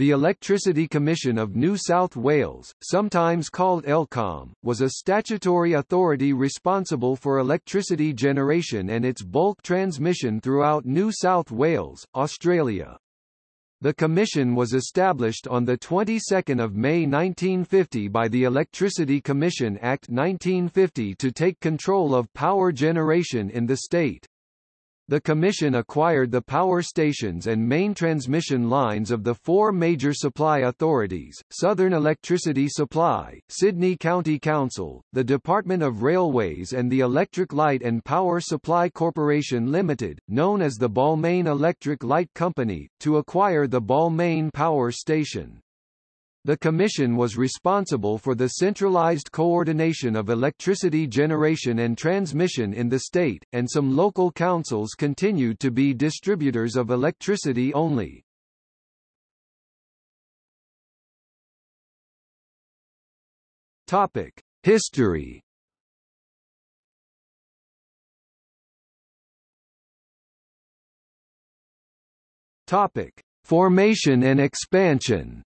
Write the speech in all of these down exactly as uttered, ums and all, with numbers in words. The Electricity Commission of New South Wales, sometimes called ELCOM, was a statutory authority responsible for electricity generation and its bulk transmission throughout New South Wales, Australia. The commission was established on the twenty-second of May nineteen fifty by the Electricity Commission Act nineteen fifty to take control of power generation in the state. The commission acquired the power stations and main transmission lines of the four major supply authorities: Southern Electricity Supply, Sydney County Council, the Department of Railways, and the Electric Light and Power Supply Corporation Limited, known as the Balmain Electric Light Company, to acquire the Balmain Power Station. The commission was responsible for the centralised coordination of electricity generation and transmission in the state, and some local councils continued to be distributors of electricity only. Topic: History. Topic: Formation and expansion.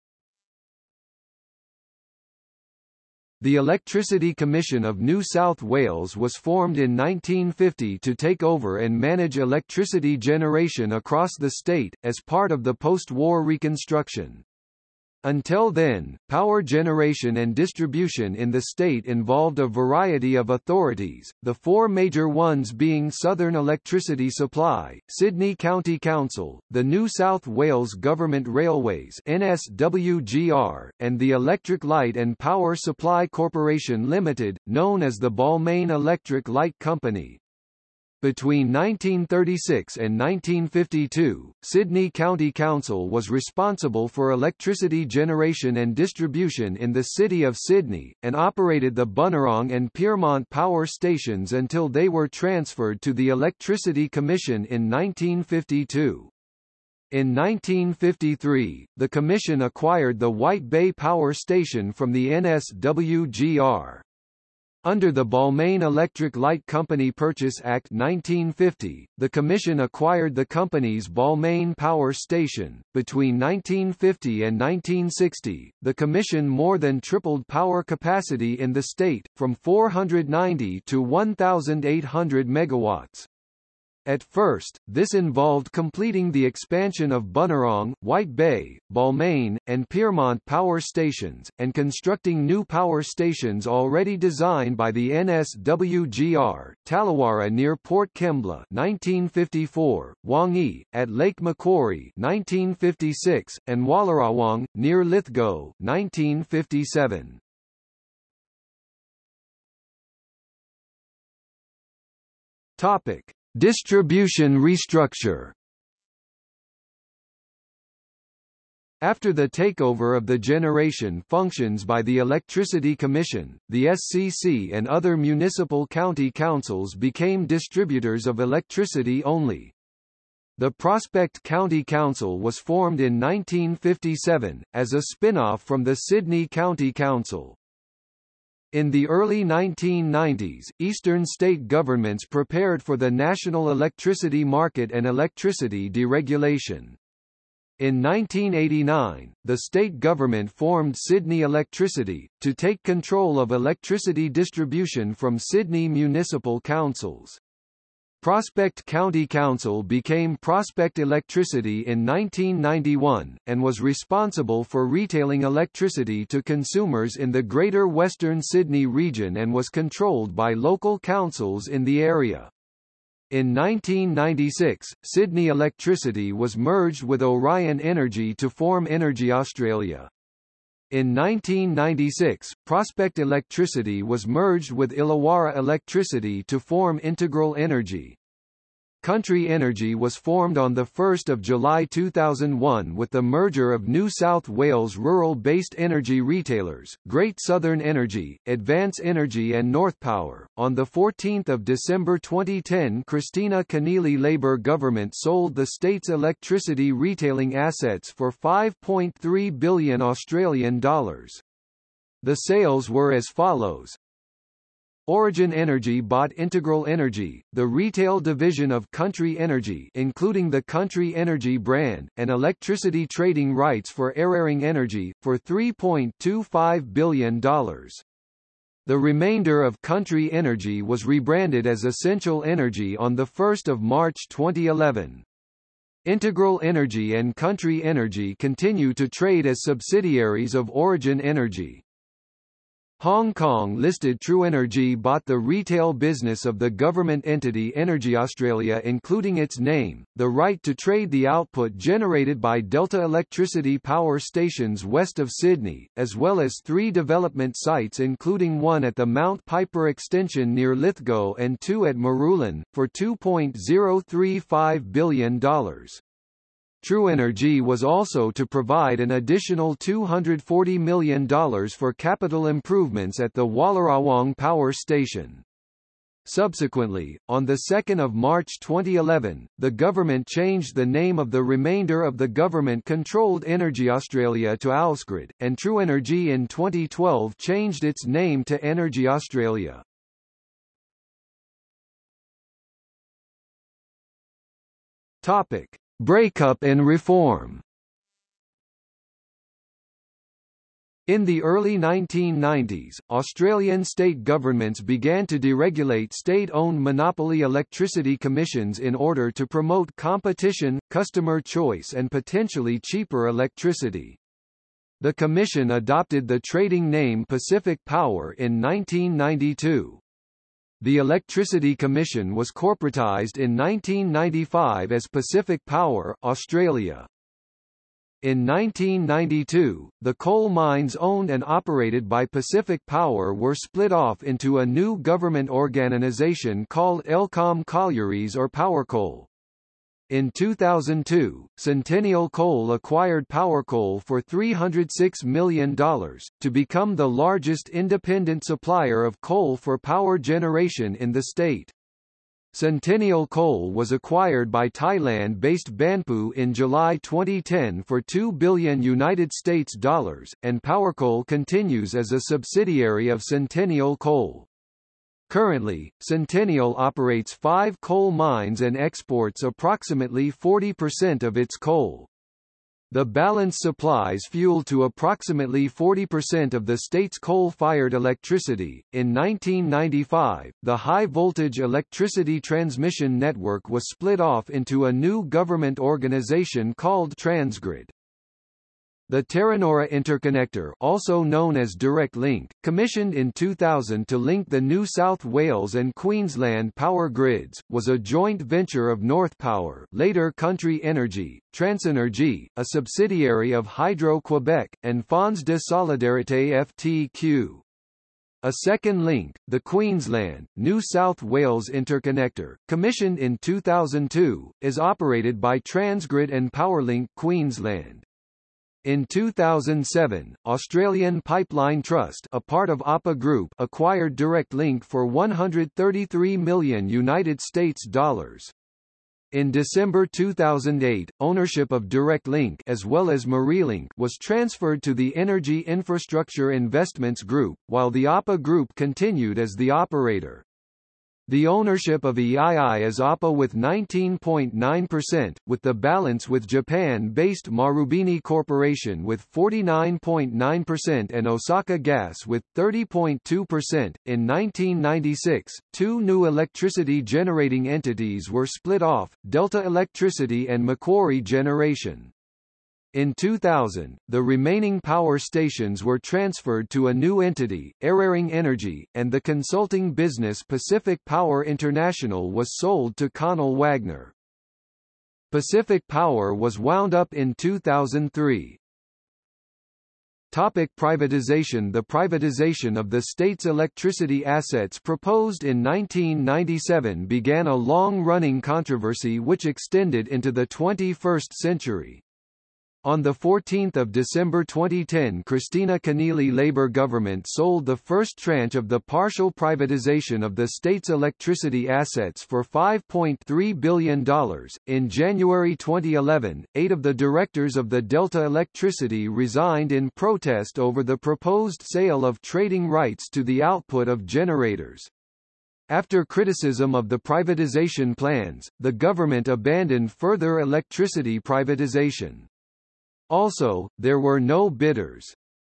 The Electricity Commission of New South Wales was formed in nineteen fifty to take over and manage electricity generation across the state, as part of the post-war reconstruction. Until then, power generation and distribution in the state involved a variety of authorities, the four major ones being Southern Electricity Supply, Sydney County Council, the New South Wales Government Railways (N S W G R), and the Electric Light and Power Supply Corporation Limited, known as the Balmain Electric Light Company. Between nineteen thirty-six and nineteen fifty-two, Sydney County Council was responsible for electricity generation and distribution in the city of Sydney, and operated the Bunnerong and Piermont power stations until they were transferred to the Electricity Commission in nineteen fifty-two. In nineteen fifty-three, the Commission acquired the White Bay Power Station from the N S W G R. Under the Balmain Electric Light Company Purchase Act nineteen fifty, the Commission acquired the company's Balmain Power Station. Between nineteen fifty and nineteen sixty, the Commission more than tripled power capacity in the state, from four hundred ninety to one thousand eight hundred megawatts. At first, this involved completing the expansion of Bunnerong, White Bay, Balmain, and Piermont power stations, and constructing new power stations already designed by the N S W G R, Tallawarra near Port Kembla nineteen fifty-four, Wangi, at Lake Macquarie nineteen fifty-six, and Wallerawang, near Lithgow nineteen fifty-seven. Distribution restructure. After the takeover of the generation functions by the Electricity Commission, the S C C and other municipal county councils became distributors of electricity only. The Prospect County Council was formed in nineteen fifty-seven, as a spin-off from the Sydney County Council. In the early nineteen nineties, eastern state governments prepared for the national electricity market and electricity deregulation. In nineteen eighty-nine, the state government formed Sydney Electricity, to take control of electricity distribution from Sydney municipal councils. Prospect County Council became Prospect Electricity in nineteen ninety-one, and was responsible for retailing electricity to consumers in the Greater Western Sydney region and was controlled by local councils in the area. In nineteen ninety-six, Sydney Electricity was merged with Orion Energy to form EnergyAustralia. In nineteen ninety-six, Prospect Electricity was merged with Illawarra Electricity to form Integral Energy. Country Energy was formed on the first of July two thousand one with the merger of New South Wales rural-based energy retailers, Great Southern Energy, Advance Energy and North Power. On the fourteenth of December twenty ten, Kristina Keneally Labor government sold the state's electricity retailing assets for five point three billion Australian dollars. The sales were as follows. Origin Energy bought Integral Energy, the retail division of Country Energy including the Country Energy brand, and electricity trading rights for Eraring Energy, for three point two five billion dollars. The remainder of Country Energy was rebranded as Essential Energy on the first of March twenty eleven. Integral Energy and Country Energy continue to trade as subsidiaries of Origin Energy. Hong Kong-listed TRUenergy bought the retail business of the government entity EnergyAustralia including its name, the right to trade the output generated by Delta Electricity power stations west of Sydney, as well as three development sites including one at the Mount Piper extension near Lithgow and two at Marulan, for two point zero three five billion dollars. TRUenergy was also to provide an additional two hundred forty million dollars for capital improvements at the Wallerawang Power Station. Subsequently, on the second of March twenty eleven, the government changed the name of the remainder of the government-controlled EnergyAustralia to Ausgrid, and TRUenergy in twenty twelve changed its name to EnergyAustralia. Topic: Breakup and reform. In the early nineteen nineties, Australian state governments began to deregulate state-owned monopoly electricity commissions in order to promote competition, customer choice and potentially cheaper electricity. The Commission adopted the trading name Pacific Power in nineteen ninety-two. The Electricity Commission was corporatised in nineteen ninety-five as Pacific Power, Australia. In nineteen ninety-two, the coal mines owned and operated by Pacific Power were split off into a new government organisation called Elcom Collieries or Powercoal. In two thousand two, Centennial Coal acquired Powercoal for three hundred six million dollars, to become the largest independent supplier of coal for power generation in the state. Centennial Coal was acquired by Thailand-based Banpu in July twenty ten for two billion U S dollars, and Powercoal continues as a subsidiary of Centennial Coal. Currently, Centennial operates five coal mines and exports approximately forty percent of its coal. The balance supplies fuel to approximately forty percent of the state's coal-fired electricity. In nineteen ninety-five, the high-voltage electricity transmission network was split off into a new government organisation called Transgrid. The Terranora Interconnector, also known as Directlink, commissioned in two thousand to link the New South Wales and Queensland power grids, was a joint venture of North Power, later Country Energy, TRUenergy, a subsidiary of Hydro-Quebec, and Fonds de Solidarité F T Q. A second link, the Queensland, New South Wales Interconnector, commissioned in two thousand two, is operated by Transgrid and Powerlink Queensland. In two thousand seven, Australian Pipeline Trust, a part of A P A Group, acquired Directlink for one hundred thirty-three million U S dollars. In December two thousand eight, ownership of Directlink as well as Marilink was transferred to the Energy Infrastructure Investments Group, while the A P A Group continued as the operator. The ownership of E I I is A P A with nineteen point nine percent, with the balance with Japan-based Marubeni Corporation with forty-nine point nine percent and Osaka Gas with thirty point two percent. In nineteen ninety-six, two new electricity generating entities were split off, Delta Electricity and Macquarie Generation. In two thousand, the remaining power stations were transferred to a new entity, Eraring Energy, and the consulting business Pacific Power International was sold to Connell Wagner. Pacific Power was wound up in two thousand three. Topic: privatisation. The privatisation of the state's electricity assets proposed in nineteen ninety-seven began a long-running controversy which extended into the twenty-first century. On fourteenth of December twenty ten, Kristina Keneally Labor government sold the first tranche of the partial privatisation of the state's electricity assets for five point three billion dollars. In January twenty eleven, eight of the directors of the Delta Electricity resigned in protest over the proposed sale of trading rights to the output of generators. After criticism of the privatisation plans, the government abandoned further electricity privatisation. Also, there were no bidders.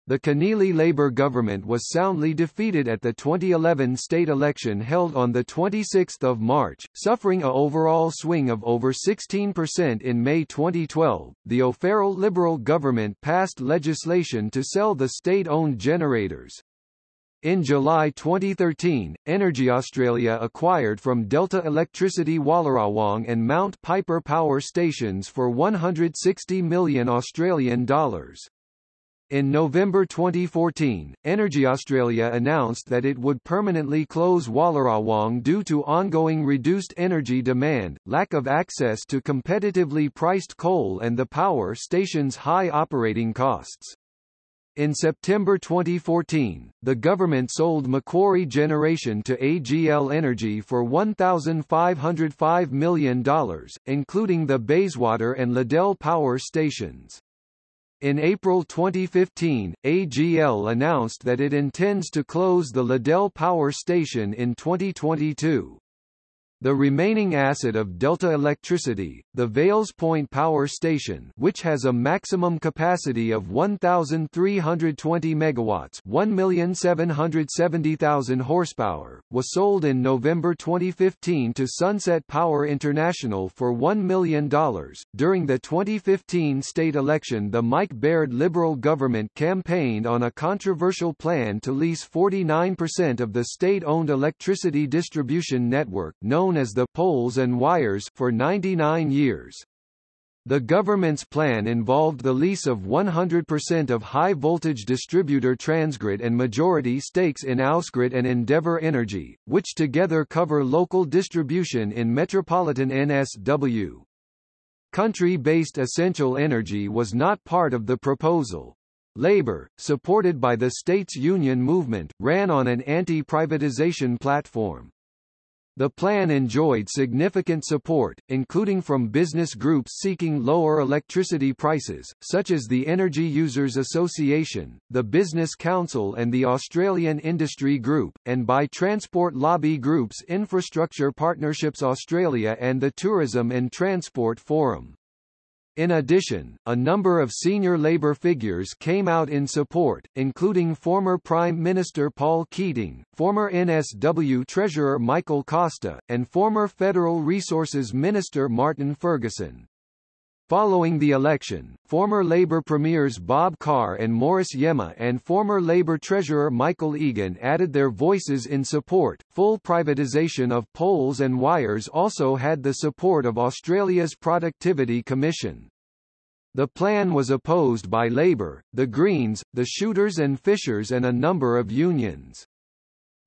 The Keneally Labor government was soundly defeated at the twenty eleven state election held on twenty-sixth of March, suffering an overall swing of over sixteen percent in May twenty twelve. The O'Farrell Liberal government passed legislation to sell the state-owned generators. In July twenty thirteen, EnergyAustralia acquired from Delta Electricity Wallerawang and Mount Piper power stations for one hundred sixty million dollars Australian dollars. In November twenty fourteen, EnergyAustralia announced that it would permanently close Wallerawang due to ongoing reduced energy demand, lack of access to competitively priced coal and the power station's high operating costs. In September twenty fourteen, the government sold Macquarie Generation to A G L Energy for one thousand five hundred five million dollars, including the Bayswater and Liddell power stations. In April twenty fifteen, A G L announced that it intends to close the Liddell power station in twenty twenty-two. The remaining asset of Delta Electricity, the Vales Point Power Station, which has a maximum capacity of one thousand three hundred twenty megawatts (one million seven hundred seventy thousand horsepower), was sold in November twenty fifteen to Sunset Power International for one million dollars. During the twenty fifteen state election, the Mike Baird Liberal government campaigned on a controversial plan to lease forty-nine percent of the state-owned electricity distribution network, known as the poles and wires, for ninety-nine years. The government's plan involved the lease of one hundred percent of high-voltage distributor Transgrid and majority stakes in Ausgrid and Endeavour Energy, which together cover local distribution in metropolitan N S W. Country-based Essential Energy was not part of the proposal. Labor, supported by the state's union movement, ran on an anti-privatisation platform. The plan enjoyed significant support, including from business groups seeking lower electricity prices, such as the Energy Users Association, the Business Council and the Australian Industry Group, and by transport lobby groups Infrastructure Partnerships Australia and the Tourism and Transport Forum. In addition, a number of senior Labor figures came out in support, including former Prime Minister Paul Keating, former N S W Treasurer Michael Costa, and former Federal Resources Minister Martin Ferguson. Following the election, former Labor Premiers Bob Carr and Maurice Yema and former Labor Treasurer Michael Egan added their voices in support. Full privatisation of poles and wires also had the support of Australia's Productivity Commission. The plan was opposed by Labor, the Greens, the Shooters and Fishers and a number of unions.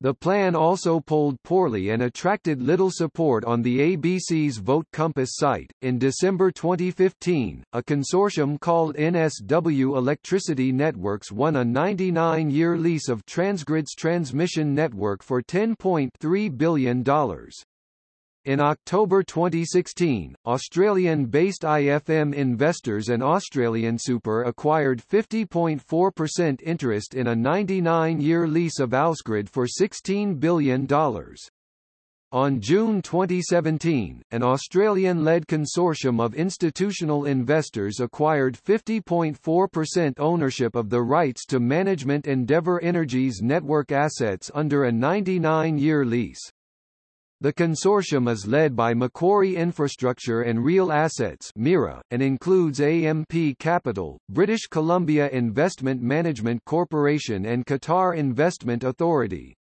The plan also polled poorly and attracted little support on the A B C's Vote Compass site. In December twenty fifteen, a consortium called N S W Electricity Networks won a ninety-nine year lease of Transgrid's transmission network for ten point three billion dollars. In October twenty sixteen, Australian-based I F M Investors and AustralianSuper acquired fifty point four percent interest in a ninety-nine year lease of Ausgrid for sixteen billion dollars. On June twenty seventeen, an Australian-led consortium of institutional investors acquired fifty point four percent ownership of the rights to management Endeavour Energy's network assets under a ninety-nine year lease. The consortium is led by Macquarie Infrastructure and Real Assets (MIRA) and includes A M P Capital, British Columbia Investment Management Corporation and Qatar Investment Authority.